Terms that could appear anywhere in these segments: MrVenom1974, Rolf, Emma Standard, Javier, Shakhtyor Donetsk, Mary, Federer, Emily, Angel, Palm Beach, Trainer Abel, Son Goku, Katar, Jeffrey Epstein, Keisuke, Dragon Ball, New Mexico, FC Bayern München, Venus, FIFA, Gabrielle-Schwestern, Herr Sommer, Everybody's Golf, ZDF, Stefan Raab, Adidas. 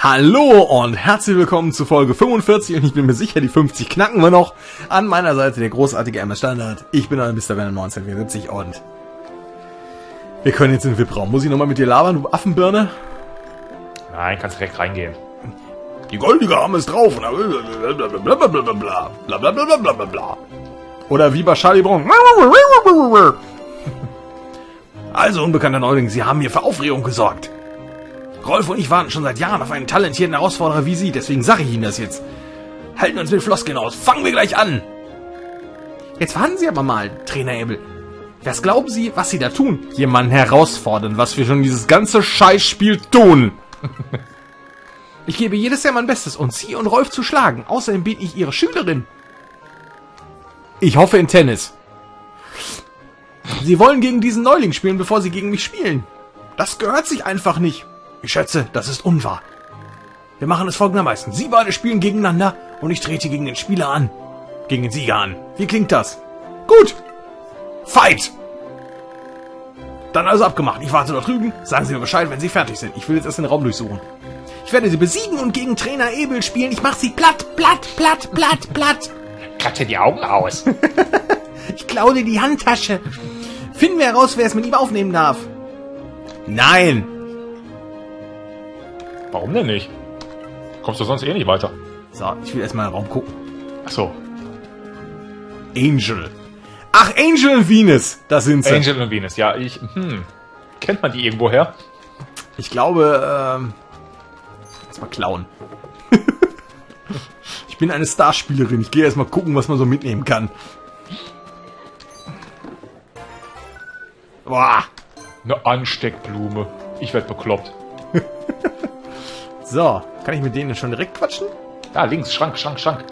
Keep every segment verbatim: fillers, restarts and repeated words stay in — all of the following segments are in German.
Hallo und herzlich willkommen zu Folge fünfundvierzig und ich bin mir sicher, die fünfzig knacken wir noch. An meiner Seite der großartige Emma Standard. Ich bin euer Mister Venom neunzehnhundertvierundsiebzig und wir können jetzt in den V I P-Raum. Muss ich nochmal mit dir labern, du Affenbirne? Nein, kannst direkt reingehen. Die goldige Arme ist drauf und blablabla. Oder wie bei Charlie Brown. Also, unbekannter Neuling, Sie haben hier für Aufregung gesorgt. Rolf und ich warten schon seit Jahren auf einen talentierten Herausforderer wie Sie, deswegen sage ich Ihnen das jetzt. Halten uns mit Floskeln aus, fangen wir gleich an! Jetzt warten Sie aber mal, Trainer Abel. Was glauben Sie, was Sie da tun? Jemanden herausfordern, was wir schon dieses ganze Scheißspiel tun. Ich gebe jedes Jahr mein Bestes, um Sie und Rolf zu schlagen. Außerdem bin ich Ihre Schülerin. Ich hoffe in Tennis. Sie wollen gegen diesen Neuling spielen, bevor Sie gegen mich spielen. Das gehört sich einfach nicht. Ich schätze, das ist unwahr. Wir machen es folgendermaßen. Sie beide spielen gegeneinander und ich trete gegen den Spieler an. Gegen den Sieger an. Wie klingt das? Gut. Fight! Dann also abgemacht. Ich warte da drüben. Sagen Sie mir Bescheid, wenn Sie fertig sind. Ich will jetzt erst den Raum durchsuchen. Ich werde Sie besiegen und gegen Trainer Abel spielen. Ich mache Sie platt, platt, platt, platt, platt. Kratze die Augen aus. Ich klaue dir die Handtasche. Finden wir heraus, wer es mit ihm aufnehmen darf. Nein. Warum denn nicht? Kommst du sonst eh nicht weiter. So, ich will erstmal in den Raum gucken. Ach so. Angel. Ach, Angel und Venus. Das sind sie. Angel und Venus, ja. Ich, hm. Kennt man die irgendwoher? Ich glaube, ähm... erstmal klauen. Ich bin eine Starspielerin. Ich gehe erstmal gucken, was man so mitnehmen kann. Boah. Eine Ansteckblume. Ich werde bekloppt. So, kann ich mit denen schon direkt quatschen? Da, links, Schrank, Schrank, Schrank.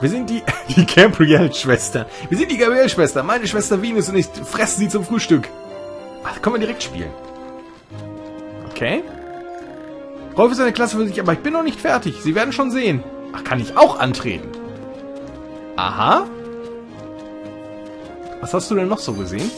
Wir sind die, die Gabrielle-Schwestern. Wir sind die Gabrielle-Schwestern. Meine Schwester Venus und ich fressen sie zum Frühstück. Ach, können wir direkt spielen. Okay. Rolf ist eine Klasse für sich, aber ich bin noch nicht fertig. Sie werden schon sehen. Ach, kann ich auch antreten? Aha. Was hast du denn noch so gesehen?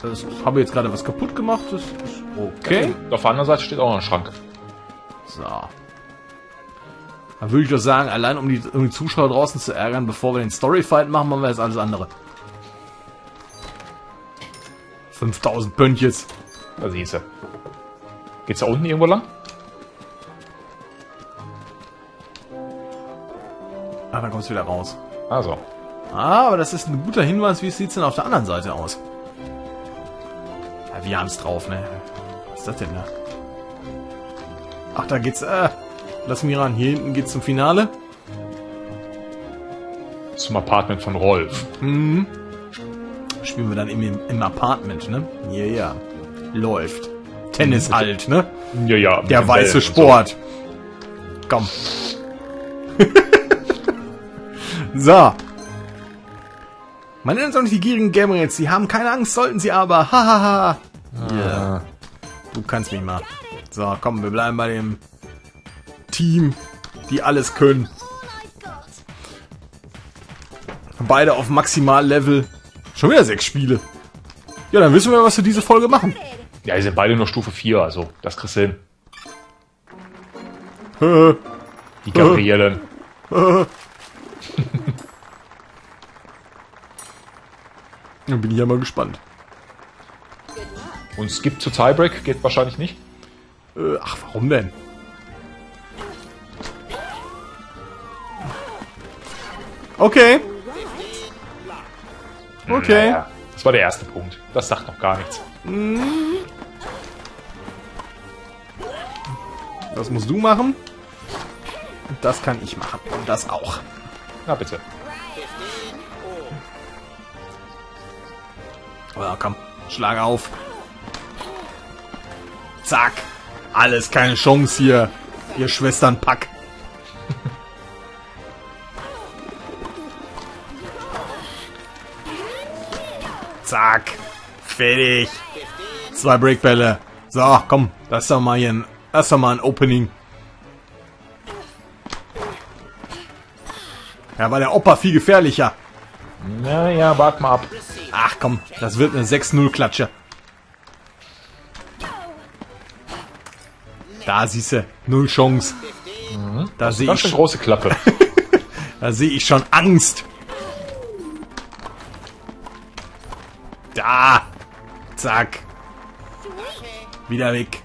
Das, ich habe jetzt gerade was kaputt gemacht. Das ist okay. Okay. Auf der anderen Seite steht auch noch ein Schrank. So. Dann würde ich doch sagen, allein um die, um die Zuschauer draußen zu ärgern, bevor wir den Storyfight machen, machen wir jetzt alles andere. fünftausend Pöntjes. Da siehst du. Geht's da unten irgendwo lang? Ah, dann kommst du wieder raus. Also. Ah, aber das ist ein guter Hinweis, wie sieht's denn auf der anderen Seite aus? Wir haben's drauf, ne? Was ist das denn da? Ach, da geht's. Äh, lass mich ran. Hier hinten geht's zum Finale. Zum Apartment von Rolf. Mhm. Spielen wir dann im, im Apartment, ne? Ja, ja. Läuft. Tennis halt, ne? Ja, ja. Der weiße Sport. So. Komm. So. Man nennt uns auch nicht die gierigen Gamerheads. Sie haben keine Angst, sollten sie aber. Hahaha. Ja. Yeah. Du kannst mich mal. So, komm, wir bleiben bei dem Team, die alles können. Beide auf Maximal-Level. Schon wieder sechs Spiele. Ja, dann wissen wir, was wir diese Folge machen. Ja, die sind beide nur Stufe vier, also das kriegst du hin. Die Gabrielen. Dann bin ich ja mal gespannt. Und Skip zu Tiebreak geht wahrscheinlich nicht. Äh, ach, warum denn? Okay. Okay. Naja, das war der erste Punkt. Das sagt noch gar nichts. Das musst du machen. Das kann ich machen. Und das auch. Na bitte. Ja, komm, schlag auf. Zack. Alles keine Chance hier. Ihr Schwesternpack. Zack. Fertig. Zwei Breakbälle. So, komm. Das ist doch mal hier ein, das ist doch mal ein Opening. Ja, war der Opa viel gefährlicher. Naja, wart mal ab. Ach komm, das wird eine sechs null Klatsche. Da siehst du, null Chance. Mhm. Da sehe ich schon große Klappe. Da sehe ich schon Angst. Da. Zack. Wieder weg.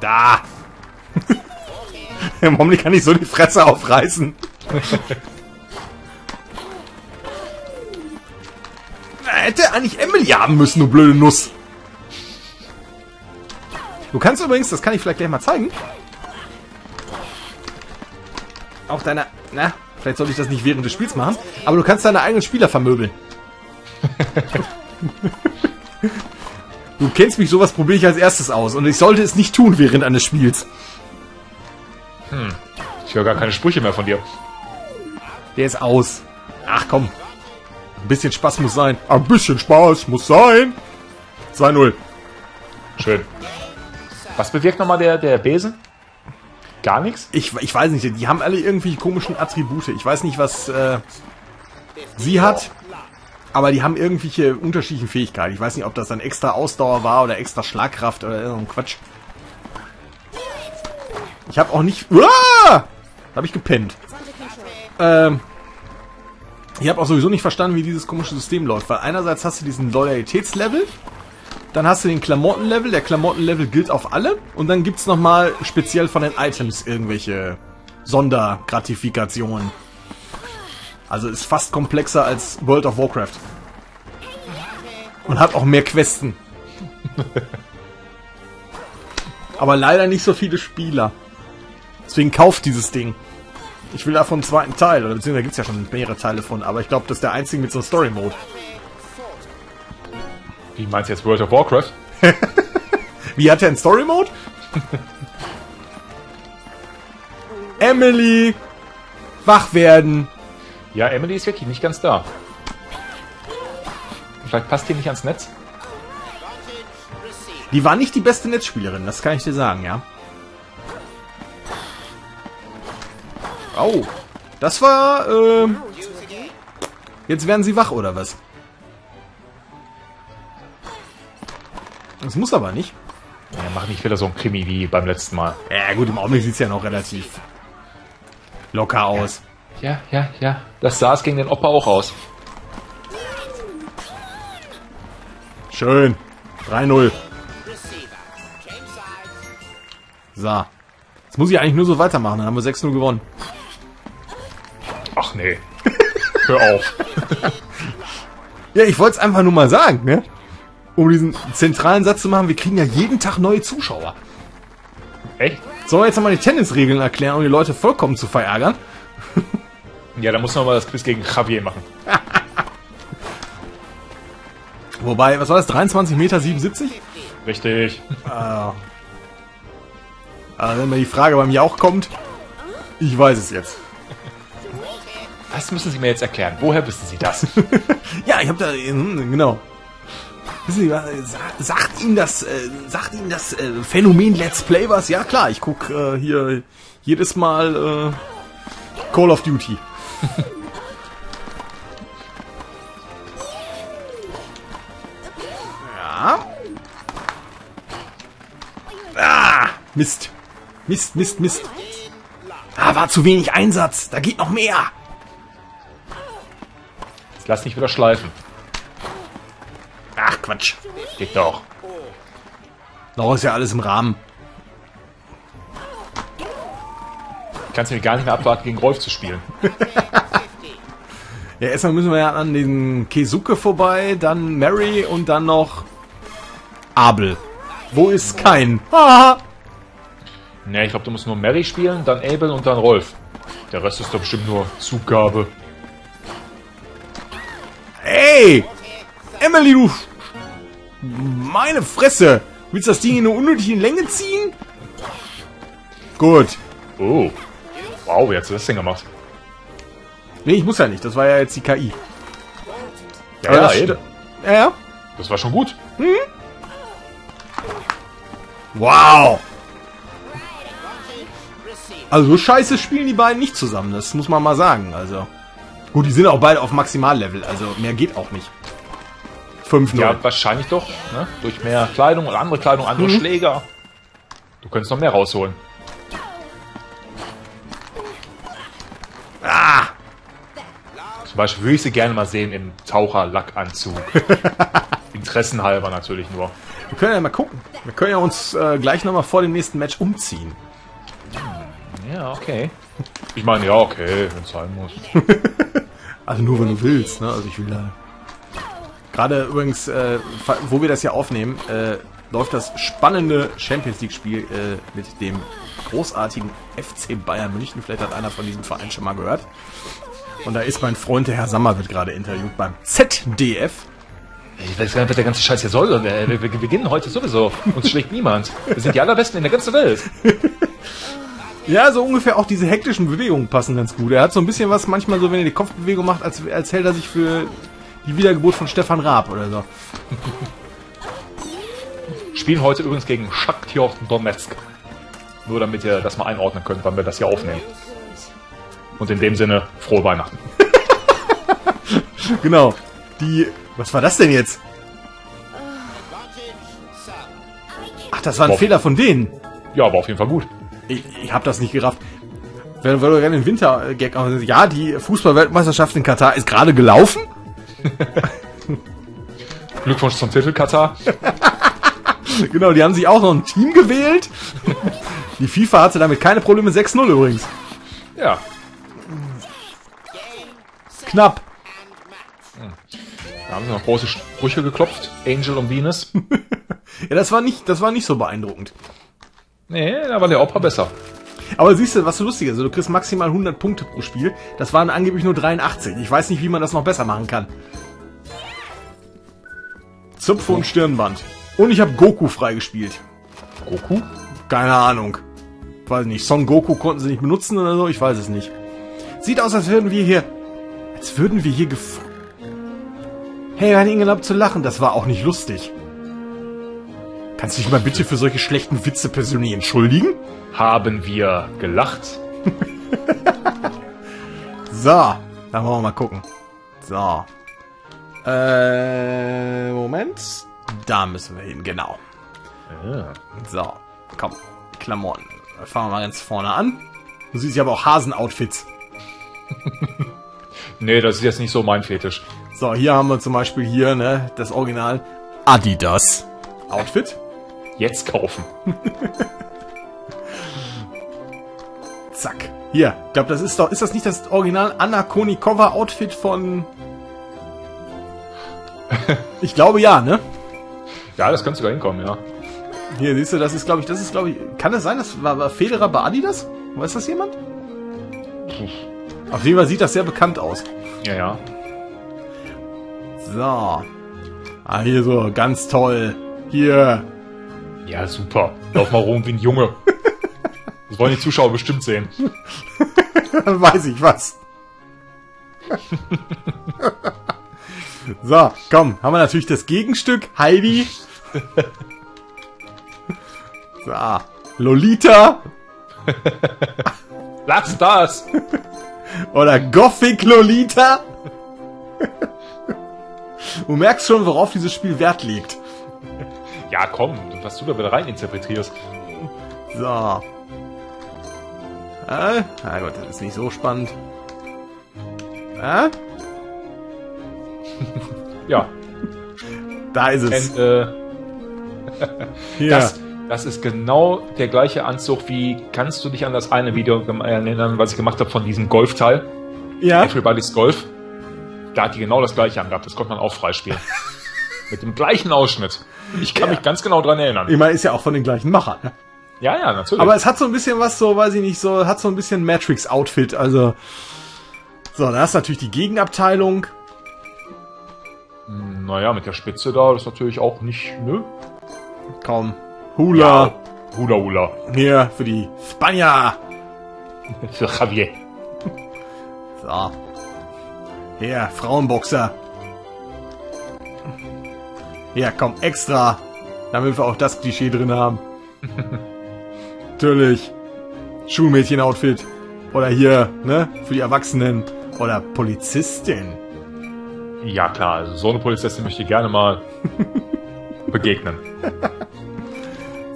Da. Der Momli kann nicht so die Fresse aufreißen. Hätte eigentlich Emily haben müssen, du blöde Nuss. Du kannst übrigens, das kann ich vielleicht gleich mal zeigen. Auch deine... Na, vielleicht sollte ich das nicht während des Spiels machen. Aber du kannst deine eigenen Spieler vermöbeln. Du kennst mich, sowas probiere ich als erstes aus. Und ich sollte es nicht tun während eines Spiels. Hm. Ich höre gar keine Sprüche mehr von dir. Der ist aus. Ach komm. Ein bisschen Spaß muss sein. Ein bisschen Spaß muss sein. zwei null. Schön. Was bewirkt nochmal der, der Besen? Gar nichts? Ich, ich weiß nicht. Die haben alle irgendwie komischen Attribute. Ich weiß nicht, was äh, sie hat. Aber die haben irgendwelche unterschiedlichen Fähigkeiten. Ich weiß nicht, ob das dann extra Ausdauer war oder extra Schlagkraft oder so ein Quatsch. Ich habe auch nicht... Uah! Da habe ich gepennt. Ähm... Ich habe auch sowieso nicht verstanden, wie dieses komische System läuft, weil einerseits hast du diesen Loyalitätslevel, dann hast du den Klamottenlevel, der Klamottenlevel gilt auf alle und dann gibt's nochmal speziell von den Items irgendwelche Sondergratifikationen. Also ist fast komplexer als World of Warcraft. Und hat auch mehr Questen. Aber leider nicht so viele Spieler. Deswegen kauft dieses Ding. Ich will davon einen zweiten Teil, oder beziehungsweise gibt es ja schon mehrere Teile von, aber ich glaube, das ist der einzige mit so einem Story-Mode. Wie meinst du jetzt World of Warcraft? Wie, hat er einen Story-Mode? Emily! Wach werden! Ja, Emily ist wirklich nicht ganz da. Vielleicht passt die nicht ans Netz? Die war nicht die beste Netzspielerin, das kann ich dir sagen, ja. Oh, das war, äh, jetzt werden sie wach, oder was? Das muss aber nicht. Ja, mach nicht wieder so ein Krimi wie beim letzten Mal. Ja gut, im Augenblick sieht es ja noch relativ locker aus. Ja, ja, ja. Das sah es gegen den Opa auch aus. Schön. drei null. So. Jetzt muss ich eigentlich nur so weitermachen, dann haben wir sechs null gewonnen. Ach nee. Hör auf. Ja, ich wollte es einfach nur mal sagen, ne? Um diesen zentralen Satz zu machen, wir kriegen ja jeden Tag neue Zuschauer. Echt? Sollen wir jetzt nochmal die Tennisregeln erklären, um die Leute vollkommen zu verärgern? Ja, dann muss man mal das Quiz gegen Javier machen. Wobei, was war das? dreiundzwanzig Meter siebenundsiebzig? Richtig. Ah. Also wenn mir die Frage bei mir auch kommt, ich weiß es jetzt. Was müssen Sie mir jetzt erklären? Woher wissen Sie das? Ja, ich habe da... Genau. Wissen Sie, sagt Ihnen das, äh, sagt Ihnen das äh, Phänomen Let's Play was? Ja klar, ich gucke äh, hier jedes Mal äh, Call of Duty. Ja. Ah, Mist. Mist, Mist, Mist. Ah, war zu wenig Einsatz. Da geht noch mehr. Lass nicht wieder schleifen. Ach, Quatsch. Geht doch. Noch ist ja alles im Rahmen. Kannst du mich gar nicht mehr abwarten, gegen Rolf zu spielen. Ja, erstmal müssen wir ja an den Keisuke vorbei, dann Mary und dann noch Abel. Wo ist kein? Ne, ich glaube, du musst nur Mary spielen, dann Abel und dann Rolf. Der Rest ist doch bestimmt nur Zugabe. Ey! Emily, du... Meine Fresse! Willst du das Ding in eine unnötige Länge ziehen? Gut. Oh. Wow, wie hast du das denn gemacht? Nee, ich muss ja nicht. Das war ja jetzt die K I. Ja, ja, das, ja, ja. Das war schon gut. Mhm. Wow! Also so scheiße spielen die beiden nicht zusammen. Das muss man mal sagen, also... Gut, die sind auch beide auf Maximallevel, also mehr geht auch nicht. fünf null. Ja, wahrscheinlich doch. Ne? Durch mehr Kleidung oder andere Kleidung, andere mhm. Schläger. Du könntest noch mehr rausholen. Ah! Zum Beispiel würde ich sie gerne mal sehen im Taucherlackanzug. Interessenhalber natürlich nur. Wir können ja mal gucken. Wir können ja uns äh, gleich nochmal vor dem nächsten Match umziehen. Ja, okay. Ich meine, ja, okay, wenn es sein muss. Also nur, wenn du willst, ne? Also ich will da... Gerade übrigens, äh, wo wir das ja aufnehmen, äh, läuft das spannende Champions-League-Spiel äh, mit dem großartigen F C Bayern München. Vielleicht hat einer von diesem Verein schon mal gehört. Und da ist mein Freund, der Herr Sommer, wird gerade interviewt beim Z D F. Ich weiß gar nicht, was der ganze Scheiß hier soll. Wir, wir, wir beginnen heute sowieso. Uns schlägt niemand. Wir sind die allerbesten in der ganzen Welt. Ja, so ungefähr auch diese hektischen Bewegungen passen ganz gut. Er hat so ein bisschen was manchmal so, wenn er die Kopfbewegung macht, als, als hält er sich für die Wiedergeburt von Stefan Raab oder so. Spielen heute übrigens gegen Shakhtyor Donetsk. Nur damit ihr das mal einordnen könnt, wann wir das hier aufnehmen. Und in dem Sinne, frohe Weihnachten. Genau. Die... Was war das denn jetzt? Ach, das war ein Fehler von denen. Ja, aber auf jeden Fall gut. Ich, ich hab das nicht gerafft. Wenn wir gerne den Winter-Gag... Ja, die Fußball-Weltmeisterschaft in Katar ist gerade gelaufen. Glückwunsch zum Titel, Katar. Genau, die haben sich auch noch ein Team gewählt. Die FIFA hatte damit keine Probleme. sechs null übrigens. Ja. Knapp. Da haben sie noch große Sprüche geklopft. Angel und Venus. Ja, das war nicht, das war nicht so beeindruckend. Nee, da war der Opa besser. Aber siehst du, was so lustig ist, also du kriegst maximal hundert Punkte pro Spiel. Das waren angeblich nur dreiundachtzig. Ich weiß nicht, wie man das noch besser machen kann. Zupfe und Stirnband. Und ich habe Goku freigespielt. Goku? Keine Ahnung. Weiß nicht, Son Goku konnten sie nicht benutzen oder so, ich weiß es nicht. Sieht aus, als würden wir hier... Als würden wir hier gef... Hey, wir haben ihn geglaubt zu lachen, das war auch nicht lustig. Kannst du dich mal bitte für solche schlechten Witze persönlich entschuldigen? Haben wir gelacht? So, dann wollen wir mal gucken. So. Äh, Moment. Da müssen wir hin, genau. Ja. So, komm. Klamotten. Fangen wir mal ganz vorne an. Du siehst ja aber auch Hasenoutfits. Nee, das ist jetzt nicht so mein Fetisch. So, hier haben wir zum Beispiel hier, ne, das Original Adidas Outfit. Jetzt kaufen. Zack. Hier, ich glaube, das ist doch... Ist das nicht das Original Anna Konikova-Outfit von... Ich glaube, ja, ne? Ja, das kannst du da hinkommen, ja. Hier, siehst du, das ist, glaube ich... Das ist, glaube ich... Kann das sein, das war, war Federer bei Adidas? Weiß das jemand? Auf jeden Fall sieht das sehr bekannt aus. Ja, ja. So. Ah, hier so, ganz toll. Hier. Ja, super. Lauf mal rum wie ein Junge. Das wollen die Zuschauer bestimmt sehen. Weiß ich was. So, komm. Haben wir natürlich das Gegenstück. Heidi. So. Lolita. Lass das. Oder Gothic Lolita. Du merkst schon, worauf dieses Spiel Wert legt. Ja, komm. Was du da wieder reininterpretierst. So. Ah, na gut, das ist nicht so spannend. Ah? Ja. Da ist es. Ken, äh, ja. das, das ist genau der gleiche Anzug wie, kannst du dich an das eine Video erinnern, was ich gemacht habe von diesem Golfteil? Ja. Everybody's Golf. Da hat die genau das gleiche angehabt. Das konnte man auch freispielen. Mit dem gleichen Ausschnitt. Ich kann ja. mich ganz genau dran erinnern. Ich meine, ist ja auch von den gleichen Machern, ne? Ja, ja, natürlich. Aber es hat so ein bisschen was, so, weiß ich nicht, so, hat so ein bisschen Matrix-Outfit, also. So, da ist natürlich die Gegenabteilung. Naja, mit der Spitze da, das ist natürlich auch nicht, ne? Kaum. Hula. Ja, Hula Hula. Hier, für die Spanier. Für Javier. So. Hier, Frauenboxer. Ja, komm, extra. Damit wir auch das Klischee drin haben. Natürlich. Schulmädchen-Outfit. Oder hier, ne? Für die Erwachsenen. Oder Polizistin. Ja klar, also so eine Polizistin möchte ich gerne mal begegnen.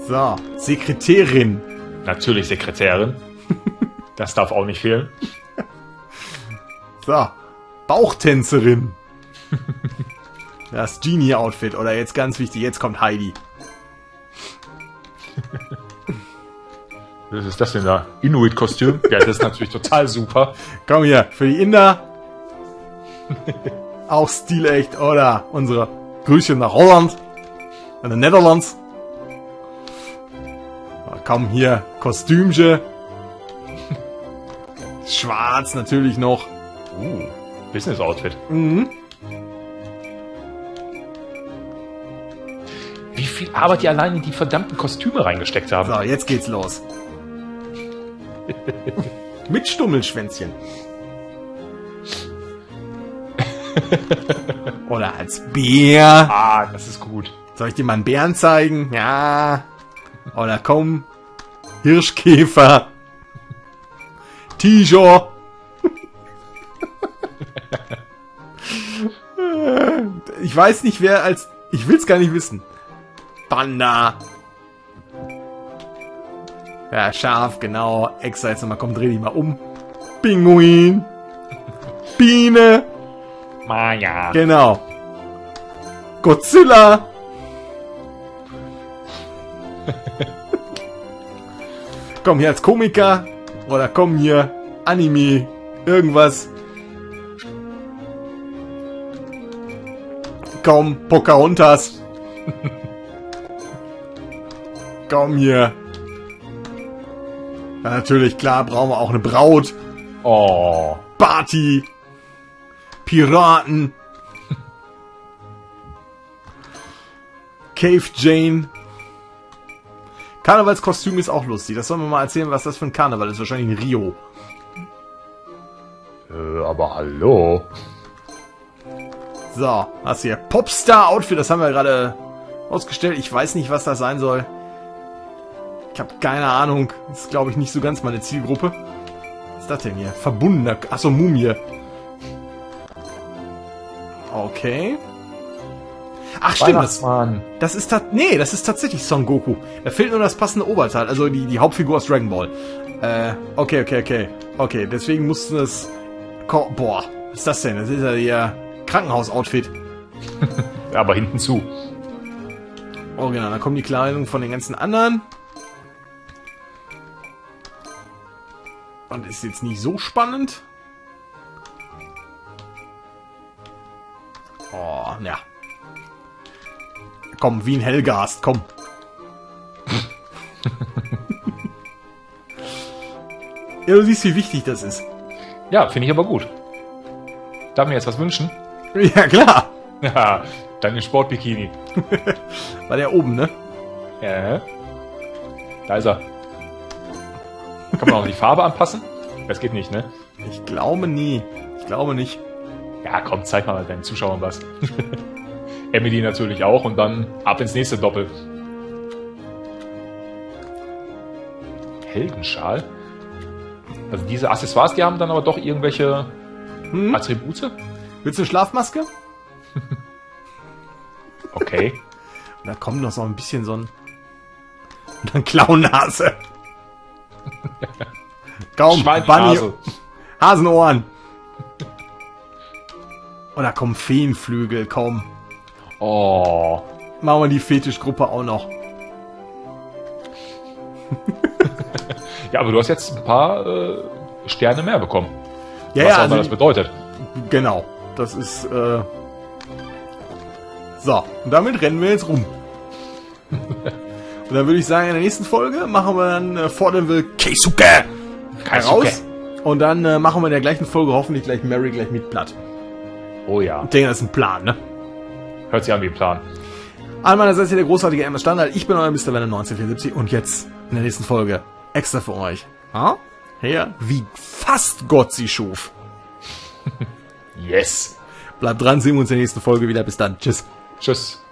So, Sekretärin. Natürlich Sekretärin. Das darf auch nicht fehlen. So, Bauchtänzerin. Das Genie-Outfit. Oder jetzt ganz wichtig, jetzt kommt Heidi. Was ist das denn da? Inuit-Kostüm? Ja, das ist natürlich total super. Komm hier, für die Inder. Auch stilecht, oder? Unsere Grüße nach Holland. An den Netherlands. Komm hier, Kostümchen. Schwarz natürlich noch. Uh, Business-Outfit. Mhm. Wie viel Arbeit die allein in die verdammten Kostüme reingesteckt haben. So, jetzt geht's los. Mit Stummelschwänzchen. Oder als Bär. Ah, das ist gut. Soll ich dir mal einen Bären zeigen? Ja. Oder komm. Hirschkäfer. Tiger. Ich weiß nicht, wer als... Ich will's gar nicht wissen. Panda. Ja, Schaf, genau. Extra jetzt nochmal. Komm, dreh dich mal um. Pinguin. Biene. Maya. Genau. Godzilla. Komm hier als Komiker. Oder komm hier. Anime. Irgendwas. Komm, Pocahontas. Komm hier. Ja, natürlich, klar, brauchen wir auch eine Braut. Oh. Party. Piraten. Cave Jane. Karnevalskostüm ist auch lustig. Das sollen wir mal erzählen, was das für ein Karneval ist. Wahrscheinlich in Rio. Äh, aber hallo. So, hast hier Popstar-Outfit. Das haben wir gerade ausgestellt. Ich weiß nicht, was das sein soll. Ich habe keine Ahnung. Das ist, glaube ich, nicht so ganz meine Zielgruppe. Was ist das denn hier? Verbundener... Achso, Mumie. Okay. Ach, stimmt. Das, das ist... Nee, das ist tatsächlich Son Goku. Da fehlt nur das passende Oberteil. Also die, die Hauptfigur aus Dragon Ball. Äh, okay, okay, okay. Okay, deswegen mussten es... Boah, was ist das denn? Das ist ja ihr Krankenhaus-Outfit. Aber hinten zu. Oh, genau. Da kommen die Kleidung von den ganzen anderen. Und ist jetzt nicht so spannend. Oh, ja. Komm, wie ein Hellgast, komm. Ja, du siehst, wie wichtig das ist. Ja, finde ich aber gut. Darf mir jetzt was wünschen? Ja, klar. Ja, deine Sportbikini. War der oben, ne? Ja. Da ist er. Kann man auch die Farbe anpassen? Das geht nicht, ne? Ich glaube nie. Ich glaube nicht. Ja, komm, zeig mal deinen Zuschauern was. Emily natürlich auch und dann ab ins nächste Doppel. Heldenschal? Also diese Accessoires, die haben dann aber doch irgendwelche hm? Attribute? Willst du eine Schlafmaske? Okay. Und da kommt noch so ein bisschen so ein... Und dann Clownnase. Kaum, Bunny, Hasenohren. Oder komm, Feenflügel, komm. Oh. Machen wir die Fetischgruppe auch noch. Ja, aber du hast jetzt ein paar äh, Sterne mehr bekommen. Ja, was ja, auch also, das bedeutet. Genau. Das ist, äh... So, und damit rennen wir jetzt rum. Und dann würde ich sagen, in der nächsten Folge machen wir dann, äh, fordern wir Keisuke heraus. Und dann äh, machen wir in der gleichen Folge hoffentlich gleich Mary gleich mit platt. Oh ja. Ich denke, das ist ein Plan, ne? Hört sich an wie ein Plan. An meiner Seite hier der großartige Emma Standard. Ich bin euer Mister Venom neunzehnhundertvierundsiebzig und jetzt in der nächsten Folge extra für euch. Ha? Her, wie fast Gott sie schuf. Yes. Bleibt dran, sehen wir uns in der nächsten Folge wieder. Bis dann. Tschüss. Tschüss.